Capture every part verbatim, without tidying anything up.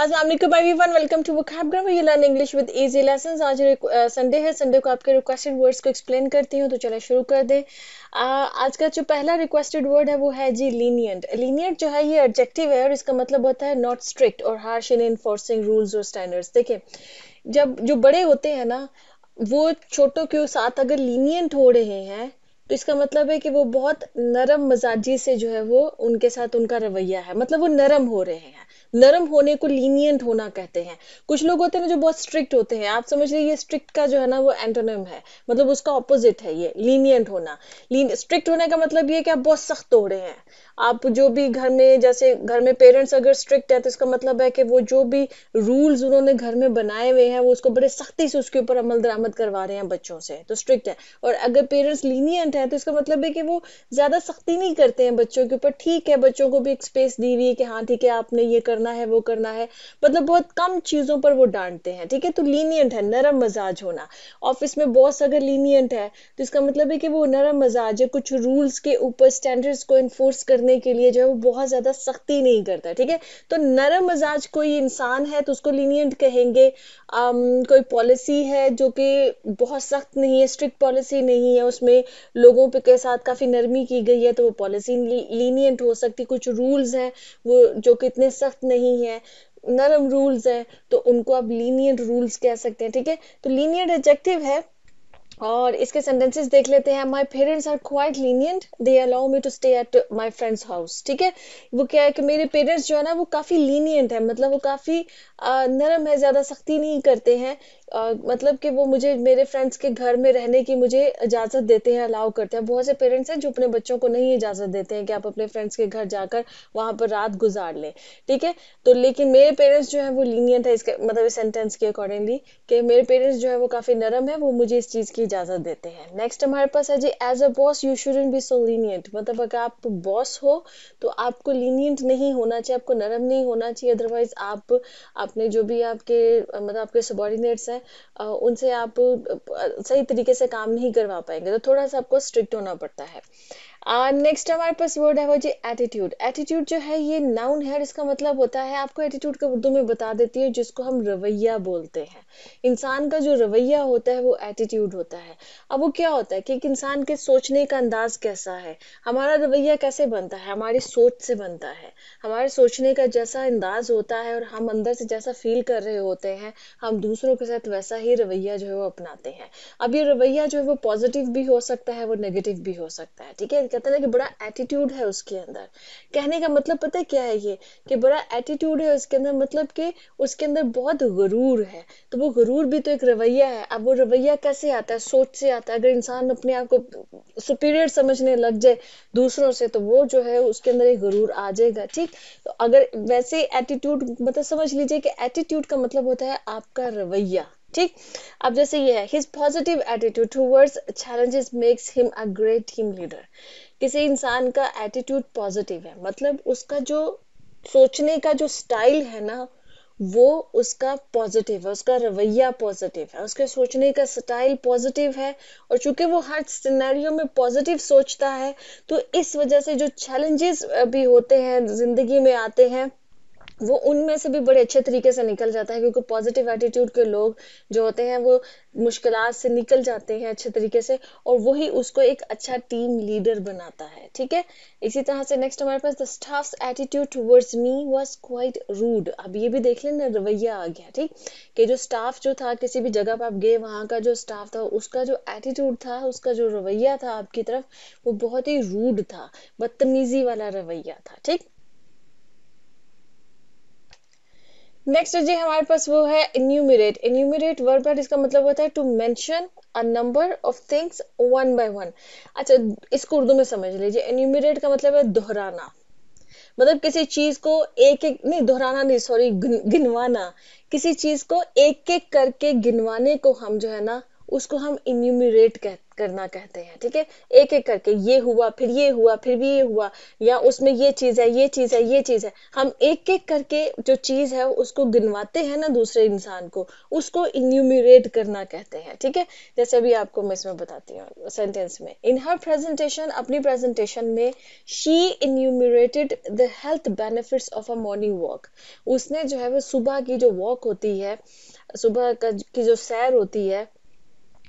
अस्सलाम वालेकुम everyone, welcome to Vocabgram. You learn English with easy lessons. आज Sunday है, संडे को आपके रिक्वेस्टेड वर्ड्स को एक्सप्लेन करती हूँ, तो चलो शुरू कर दें। आज का जो पहला रिक्वेस्टेड वर्ड है वो है जी लीनियंट। लीनियंट जो है ये एडजेक्टिव है और इसका मतलब होता है नॉट स्ट्रिक्ट और हार्श इन एनफोर्सिंग रूल्स और स्टैंडर्ड्स। देखिए, जब जो बड़े होते हैं ना वो छोटों के साथ अगर लीनियंट हो रहे हैं तो इसका मतलब है कि वो बहुत नरम मिजाजी से जो है वो उनके साथ उनका रवैया है, मतलब वो नरम हो रहे हैं। नरम होने को लीनियंट होना कहते हैं। कुछ लोग होते हैं जो बहुत स्ट्रिक्ट होते हैं, आप समझ लीजिए स्ट्रिक्ट का जो है ना वो एंटोनिम है, मतलब उसका ऑपोजिट है ये लीनियंट होना। स्ट्रिक्ट होने का मतलब ये कि आप बहुत सख्त हो रहे हैं। आप जो भी घर में, जैसे घर में पेरेंट्स अगर स्ट्रिक्ट है तो इसका मतलब है कि वो जो भी रूल्स उन्होंने घर में बनाए हुए हैं वो उसको बड़े सख्ती से उसके ऊपर अमल दरामद करवा रहे हैं बच्चों से, तो स्ट्रिक्ट है। और अगर पेरेंट्स लीनियंट है तो इसका मतलब है कि वो ज्यादा सख्ती नहीं करते हैं बच्चों के ऊपर। ठीक है, बच्चों को भी एक स्पेस दी हुई है कि हाँ ठीक है आपने ये करना है वो करना है, मतलब बहुत कम चीजों पर वो डांटते हैं। ठीक है, तो लीनियंट है नरम मिजाज होना। ऑफिस में बॉस अगर लीनियंट है तो इसका मतलब है कि वो नरम मिजाज है, कुछ रूल्स के ऊपर स्टैंडर्ड्स को इन्फोर्स करने के लिए जो है वो बहुत ज्यादा सख्ती नहीं करता। ठीक है, तो नरम मिजाज कोई इंसान है तो उसको लीनियंट कहेंगे। अम, कोई पॉलिसी है जो कि बहुत सख्त नहीं है, स्ट्रिक्ट पॉलिसी नहीं है, उसमें लोगों पे के साथ काफी नरमी की गई है तो वो पॉलिसी लीनियंट हो सकती। कुछ रूल्स हैं वो जो कि इतने सख्त नहीं है, नरम रूल्स हैं, तो उनको आप लीनियंट रूल्स कह सकते हैं। ठीक है, तो लीनियंट एडजेक्टिव है। और इसके सेंटेंसेस देख लेते हैं। My parents are quite lenient, they allow me to stay at my friends house. ठीक है, वो क्या है कि मेरे पेरेंट्स जो है ना वो काफी लीनियंट है, मतलब वो काफी आ, नरम है, ज्यादा सख्ती नहीं करते हैं। Uh, मतलब कि वो मुझे मेरे फ्रेंड्स के घर में रहने की मुझे इजाजत देते हैं, अलाउ करते हैं। बहुत से पेरेंट्स हैं जो अपने बच्चों को नहीं इजाजत देते हैं कि आप अपने फ्रेंड्स के घर जाकर वहां पर रात गुजार लें। ठीक है, तो लेकिन मेरे पेरेंट्स जो है वो लीनियंट है, इसके मतलब इस सेंटेंस के अकॉर्डिंगली कि मेरे पेरेंट्स जो है वो काफी नरम है, वो मुझे इस चीज की इजाजत देते हैं। नेक्स्ट हमारे पास है जी as a boss you shouldn't be so lenient. मतलब अगर आप बॉस हो तो आपको लीनियंट नहीं होना चाहिए, आपको नरम नहीं होना चाहिए, अदरवाइज आप अपने जो भी आपके मतलब आपके सबॉर्डिनेट्स हैं उनसे आप सही तरीके से काम नहीं करवा पाएंगे, तो थोड़ा सा आपको स्ट्रिक्ट होना पड़ता है। नेक्स्ट हमारे पास वर्ड है वो जी एटीट्यूड। एटीट्यूड जो है ये नाउन है, इसका मतलब होता है, आपको एटीट्यूड का उर्दू में बता देती हूँ, जिसको हम रवैया बोलते हैं। इंसान का जो रवैया होता है वो एटीट्यूड होता है। अब वो क्या होता है कि एक इंसान के सोचने का अंदाज कैसा है, हमारा रवैया कैसे बनता है, हमारी सोच से बनता है। हमारे सोचने का जैसा अंदाज होता है और हम अंदर से जैसा फील कर रहे होते हैं, हम दूसरों के साथ वैसा ही रवैया जो है वो अपनाते हैं। अब ये रवैया जो है वो पॉजिटिव भी हो सकता है, वो नेगेटिव भी हो सकता है। ठीक है, कहते हैं कि बड़ा एटीट्यूड है उसके अंदर। कहने का मतलब पता है क्या है ये कि बड़ा एटीट्यूड है उसके अंदर, मतलब कि उसके अंदर बहुत गुरूर है। तो वो गुरूर भी तो एक रवैया है। अब वो रवैया कैसे आता है, सोच से आता है। अगर इंसान अपने आप को सुपीरियर समझने लग जाए दूसरों से तो वो जो है उसके अंदर एक गुरूर आ जाएगा। ठीक, तो अगर वैसे एटीट्यूड मतलब समझ लीजिए कि एटीट्यूड का मतलब होता है आपका रवैया। ठीक, अब जैसे ये है his positive attitude towards challenges makes him a great team leader. किसी इंसान का एटीट्यूड पॉजिटिव है, मतलब उसका जो सोचने का जो स्टाइल है ना वो उसका पॉजिटिव है, उसका रवैया पॉजिटिव है, उसके सोचने का स्टाइल पॉजिटिव है। और चूंकि वो हर सिनेरियो में पॉजिटिव सोचता है तो इस वजह से जो चैलेंजेस भी होते हैं जिंदगी में आते हैं वो उनमें से भी बड़े अच्छे तरीके से निकल जाता है, क्योंकि पॉजिटिव एटीट्यूड के लोग जो होते हैं वो मुश्किलात से निकल जाते हैं अच्छे तरीके से, और वही उसको एक अच्छा टीम लीडर बनाता है। ठीक है, इसी तरह से नेक्स्ट हमारे पास the staff's attitude towards me was quite rude. अब ये भी देख लेना, रवैया आ गया। ठीक, कि जो स्टाफ जो था, किसी भी जगह पर आप गए वहाँ का जो स्टाफ था उसका जो एटीट्यूड था, उसका जो रवैया था आपकी तरफ, वो बहुत ही रूड था, बदतमीजी वाला रवैया था। ठीक, नेक्स्ट जी हमारे पास वो है इन्यूमरेट। इन्यूमरेट वर्ब है, इसका मतलब होता है to mention a number of things one by one. अच्छा, इसको उर्दू में समझ लीजिए, इन्यूमरेट का मतलब है दोहराना, मतलब किसी चीज को एक एक नहीं दोहराना नहीं सॉरी गिनवाना, किसी चीज को एक एक करके गिनवाने को हम जो है ना उसको हम इन्यूमरेट कह, करना कहते हैं। ठीक है, एक एक करके ये हुआ फिर ये हुआ फिर भी ये हुआ, या उसमें ये चीज है ये चीज है ये चीज है, हम एक एक करके जो चीज है उसको गिनवाते हैं ना दूसरे इंसान को, उसको इन्यूमरेट करना कहते हैं। ठीक है, जैसे अभी आपको मैं इसमें बताती हूँ सेंटेंस में। इन हर प्रेजेंटेशन, अपनी प्रेजेंटेशन में, she enumerated the health benefits of a morning walk. उसने जो है वो सुबह की जो वॉक होती है, सुबह की जो सैर होती है,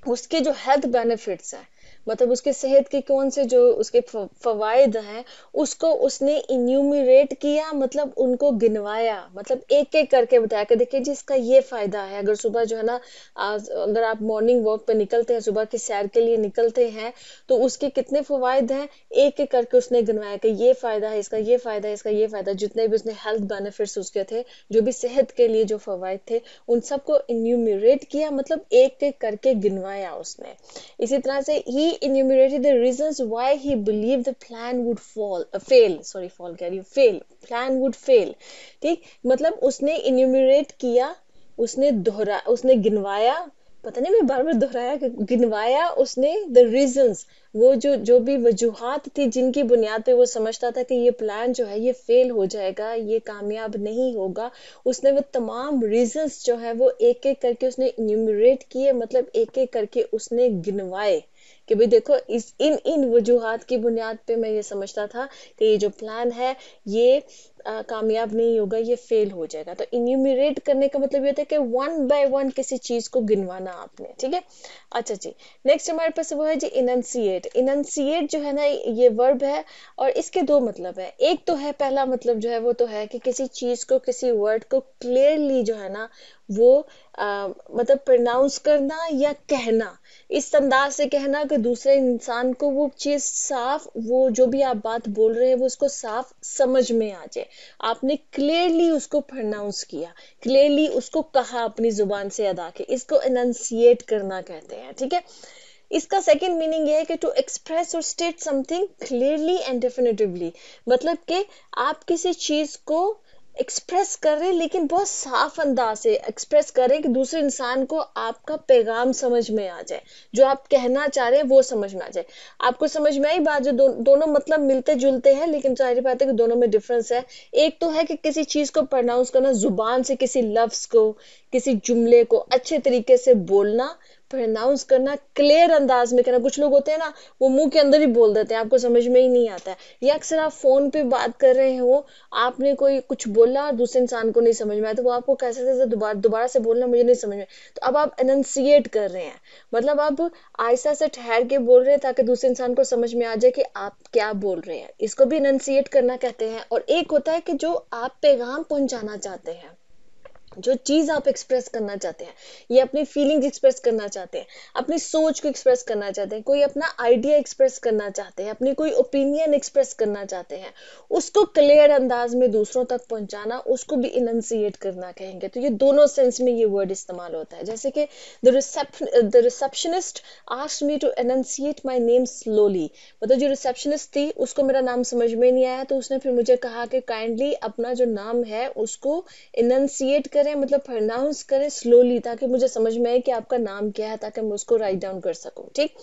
उसके जो हेल्थ बेनिफिट्स हैं, मतलब उसके सेहत के कौन से जो उसके फवायद हैं, उसको उसने इन्यूमरेट किया, मतलब उनको गिनवाया, मतलब एक एक करके बताया कि देखिए जी इसका ये फायदा है। अगर सुबह जो है ना, अगर आप मॉर्निंग वॉक पे निकलते हैं, सुबह की सैर के लिए निकलते हैं, तो उसके कितने फवायद हैं, एक एक करके उसने गिनवाया कि ये फायदा है, इसका ये फायदा है, इसका ये फायदा। जितने भी उसने हेल्थ बेनिफिट्स उसके थे, जो भी सेहत के लिए जो फवायद थे, उन सबको इन्यूमरेट किया, मतलब एक एक करके गिनवाया उसने। इसी तरह से ही enumerated the reasons why he believed the plan would fall uh, fail sorry fall कह रही हूँ fail plan would fail। ठीक, मतलब उसने enumerate किया, उसने दोहरा उसने गिनवाया, पता नहीं मैं बार बार दोहराया कि गिनवाया उसने the reasons, वो जो जो भी वजूहात थी जिनकी बुनियाद पे वो समझता था कि ये प्लान जो है ये फेल हो जाएगा, ये कामयाब नहीं होगा, उसने वो तमाम रीजंस जो है वो एक एक करके उसने इन्यूमरेट किए, मतलब एक एक करके उसने गिनवाए कि भाई देखो इस इन इन वजूहात की बुनियाद पे मैं ये समझता था कि ये जो प्लान है ये आ, कामयाब नहीं होगा, ये फेल हो जाएगा। तो इन्यूमरेट करने का मतलब ये होता है कि वन बाय वन किसी चीज को गिनवाना आपने। ठीक है, अच्छा जी, नेक्स्ट हमारे पास वो है जी इनंसिएट। इनंसिएट जो है ना, ये वर्ब है और इसके दो मतलब है। एक तो है, पहला मतलब जो है वो तो है कि किसी चीज को, किसी वर्ड को क्लियरली जो है ना वो आ, मतलब प्रोनाउंस करना या कहना, इस अंदाज से कहना कि दूसरे इंसान को वो चीज साफ, वो जो भी आप बात बोल रहे हैं वो उसको साफ समझ में आ जाए। आपने क्लियरली उसको प्रोनाउंस किया, क्लियरली उसको कहा अपनी जुबान से अदा के, इसको एनंसिएट करना कहते हैं। ठीक है, इसका सेकंड मीनिंग यह है कि टू एक्सप्रेस और state something clearly and definitively, मतलब कि आप किसी चीज को एक्सप्रेस कर रहे लेकिन बहुत साफ अंदाज से एक्सप्रेस करें कि दूसरे इंसान को आपका पैगाम समझ में आ जाए, जो आप कहना चाह रहे हैं वो समझ में आ जाए। आपको समझ में आई बात? जो दो, दोनों मतलब मिलते जुलते हैं लेकिन सारी बात है कि दोनों में डिफरेंस है। एक तो है कि किसी चीज को प्रोनाउंस करना, जुबान से किसी लफ्ज को, किसी जुमले को अच्छे तरीके से बोलना, प्रोनाउंस करना, क्लियर अंदाज में करना। कुछ लोग होते हैं ना वो मुंह के अंदर ही बोल देते हैं, आपको समझ में ही नहीं आता है। या अक्सर आप फोन पे बात कर रहे हो, आपने कोई कुछ बोला और दूसरे इंसान को नहीं समझ में आया, तो वो आपको कैसे कैसे दोबारा दोबारा से बोलना मुझे नहीं समझ में, तो अब आप एनंसिएट कर रहे हैं, मतलब आप आहिस्ता से ठहर के बोल रहे हैं ताकि दूसरे इंसान को समझ में आ जाए कि आप क्या बोल रहे हैं। इसको भी एनंसिएट करना कहते हैं। और एक होता है कि जो आप पैगाम पहुंचाना चाहते हैं, जो चीज आप एक्सप्रेस करना चाहते हैं, या अपनी फीलिंग्स एक्सप्रेस करना चाहते हैं, अपनी सोच को एक्सप्रेस करना चाहते हैं, कोई अपना आइडिया एक्सप्रेस करना चाहते हैं, अपनी कोई ओपिनियन एक्सप्रेस करना चाहते हैं, उसको क्लियर अंदाज में दूसरों तक पहुंचाना, उसको भी इनंसिएट करना कहेंगे। तो ये दोनों सेंस में ये वर्ड इस्तेमाल होता है। जैसे कि the receptionist asked me to enunciate my name slowly, मतलब जो रिसेप्शनिस्ट थी उसको मेरा नाम समझ में नहीं आया, तो उसने फिर मुझे कहा कि काइंडली अपना जो नाम है उसको इनंसिएट करें, मतलब प्रोनाउंस करें स्लोली, ताकि मुझे समझ में आए कि आपका नाम क्या है, ताकि मैं उसको राइट डाउन कर सकूं। ठीक,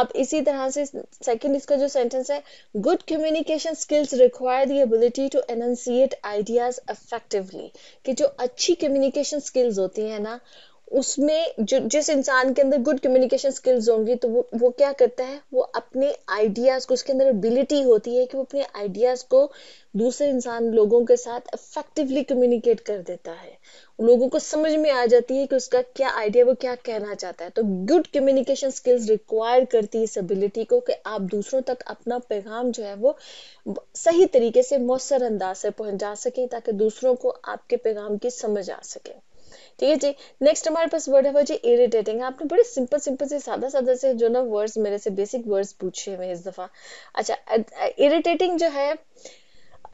अब इसी तरह से सेकंड इसका जो सेंटेंस है, good communication skills require the ability to enunciate ideas effectively, कि जो अच्छी कम्युनिकेशन स्किल्स होती है ना, उसमें जो जिस इंसान के अंदर गुड कम्युनिकेशन स्किल्स होंगी तो वो वो क्या करता है, वो अपने आइडियाज को, उसके अंदर एबिलिटी होती है कि वो अपने आइडियाज को दूसरे इंसान लोगों के साथ इफेक्टिवली कम्युनिकेट कर देता है, लोगों को समझ में आ जाती है कि उसका क्या आइडिया, वो क्या कहना चाहता है। तो गुड कम्युनिकेशन स्किल्स रिक्वायर करती है इस एबिलिटी को कि आप दूसरों तक अपना पैगाम जो है वो सही तरीके से, मौसर अंदाज से पहुंचा सके, ताकि दूसरों को आपके पैगाम की समझ आ सके। ठीक है जी, नेक्स्ट हमारे पास वर्ड है वो जी इरिटेटिंग। आपने बड़े सिंपल सिंपल से सादा सादा से जो ना वर्ड्स, मेरे से बेसिक वर्ड्स पूछे हुए इस दफा। अच्छा, इरिटेटिंग जो है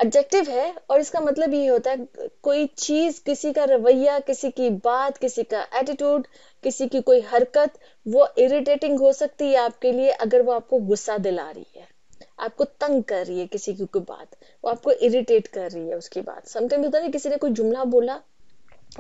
एडजेक्टिव है और इसका मतलब ये होता है कोई चीज, किसी का रवैया, किसी की बात, किसी का एटीट्यूड, किसी की कोई हरकत, वो इरिटेटिंग हो सकती है आपके लिए अगर वो आपको गुस्सा दिला रही है, आपको तंग कर रही है, किसी की कोई बात वो आपको इरिटेट कर रही है उसकी बात। समटाइम्स होता है किसी ने कोई जुमला बोला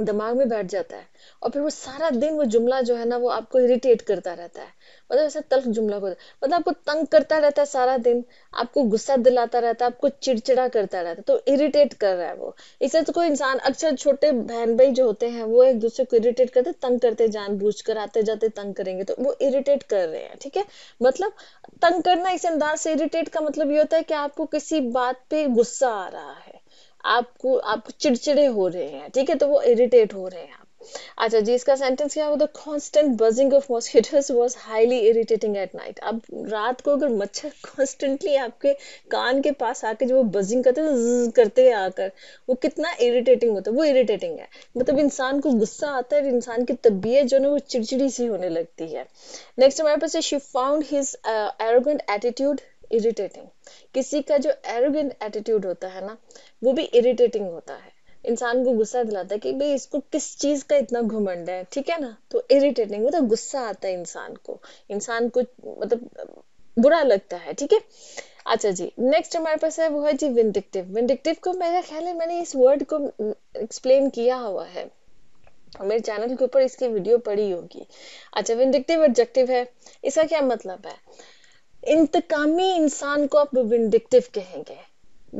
दिमाग में बैठ जाता है और फिर वो सारा दिन वो जुमला जो है ना वो आपको इरिटेट करता रहता है, मतलब ऐसा तल्ख जुमला को, मतलब आपको तंग करता रहता है सारा दिन, आपको गुस्सा दिलाता रहता है, आपको चिड़चिड़ा करता रहता है, तो इरिटेट कर रहा है वो। इससे तो कोई इंसान अक्सर छोटे बहन भाई जो होते हैं वो एक दूसरे को इरिटेट करते, तंग करते, जानबूझकर आते जाते तंग करेंगे, तो वो इरिटेट कर रहे हैं। ठीक है, मतलब तंग करना इस अंदाज से, इरिटेट का मतलब ये होता है कि आपको किसी बात पे गुस्सा आ रहा है, आपको आप चिड़चिड़े हो रहे हैं। ठीक है, तो वो इरिटेट हो रहे हैं आप। अच्छा जी, इसका सेंटेंस क्या हो, the constant buzzing of mosquitoes was highly irritating at night. अब रात को अगर मच्छर कांस्टेंटली आपके कान के पास आके जो वो बजिंग करते हैं करते आकर, वो कितना इरिटेटिंग होता है, वो इरिटेटिंग है, मतलब इंसान को गुस्सा आता है, इंसान की तबीयत जो है वो चिड़चिड़ी सी होने लगती है। नेक्स्ट हमारे पास she found his arrogant attitude irritating. किसी का जो एरोगेंट एटीट्यूड होता है ना वो भी इरिटेटिंग होता है, इंसान को गुस्सा दिलाता है कि भाई इसको किस चीज का इतना घमंड है। ठीक है ना, तो इरिटेटिंग मतलब गुस्सा आता है इंसान को, इंसान को मतलब बुरा लगता है। ठीक है, अच्छा जी, नेक्स्ट हमारे पास है वो है जी विंडिक्टिव। विंडिक्टिव को मेरा ख्याल है मैंने इस वर्ड को एक्सप्लेन किया हुआ है, मेरे चैनल के ऊपर इसकी वीडियो पड़ी होगी। अच्छा, विंडिक्टिव एडजेक्टिव है, इसका क्या मतलब है, इंतकामी इंसान को आप विंडिक्टिव कहेंगे।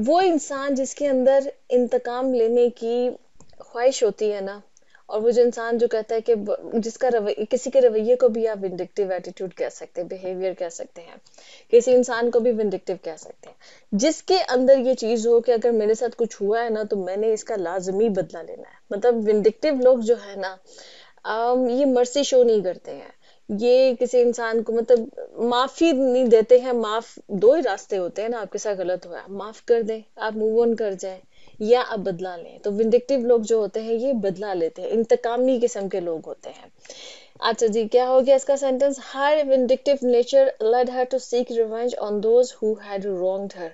वो इंसान जिसके अंदर इंतकाम लेने की ख्वाहिश होती है ना, और वो जो इंसान जो कहता है कि जिसका रवैया, किसी के रवैये को भी आप विंडिक्टिव एटीट्यूड कह सकते हैं, बिहेवियर कह सकते हैं, किसी इंसान को भी विंडिक्टिव कह सकते हैं, जिसके अंदर ये चीज हो कि अगर मेरे साथ कुछ हुआ है ना तो मैंने इसका लाजमी बदला लेना है। मतलब विंडिक्टिव लोग जो है ना ये मर्सी शो नहीं करते हैं, ये किसी इंसान को मतलब माफी नहीं देते हैं। माफ दो ही रास्ते होते हैं ना, आपके साथ गलत हुआ माफ कर दें, आप मूव ऑन कर जाएं, या आप बदला लें। तो विंडिक्टिव लोग जो होते हैं ये बदला लेते हैं, इंतकामी किस्म के लोग होते हैं। अच्छा जी, क्या हो गया इसका sentence, her vindictive nature led her to seek revenge on those who had wronged her.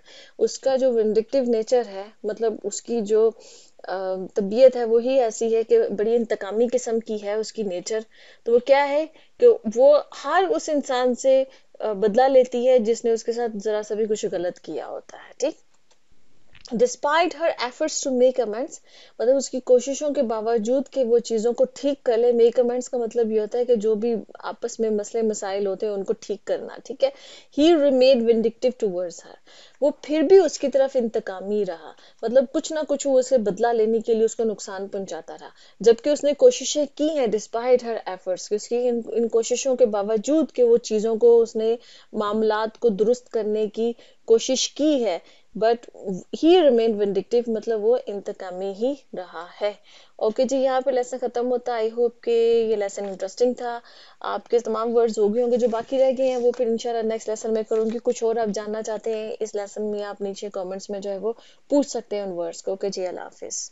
उसका जो विंडिक्टिव नेचर है, मतलब उसकी जो तबीयत है वो ही ऐसी है कि बड़ी इंतकामी किस्म की है उसकी नेचर, तो वो क्या है कि वो हर उस इंसान से बदला लेती है जिसने उसके साथ जरा सा भी कुछ गलत किया होता है। ठीक, despite her efforts to make amends, मतलब उसकी कोशिशों के बावजूद कि वो चीज़ों को ठीक कर ले। मेक अमेंड्स का मतलब ये होता है कि जो भी आपस में मसले मसाइल होते हैं उनको ठीक करना। ठीक है, he remained vindictive towards her, वो फिर भी उसकी तरफ इंतकामी रहा, मतलब कुछ ना कुछ वो उसे बदला लेने के लिए उसको नुकसान पहुंचाता रहा, जबकि उसने कोशिशें की हैं डिस्पाइट हर एफर्ट्स, उसकी इन, इन कोशिशों के बावजूद कि वो चीज़ों को, उसने मामलात को दुरुस्त करने की कोशिश की है, बट ही रिमेन विंडिक्टिव, मतलब वो इंतकामी ही रहा है। ओके जी, यहाँ पे लेसन खत्म होता है। आई होप कि ये लेसन इंटरेस्टिंग था, आपके तमाम वर्ड्स हो गए होंगे, जो बाकी रह गए हैं वो फिर इंशाल्लाह नेक्स्ट लेसन में करूँगी। कुछ और आप जानना चाहते हैं इस लेसन में, आप नीचे कमेंट्स में जो है वो पूछ सकते हैं उन वर्ड्स को। ओके जी, अल्लाह हाफिज़।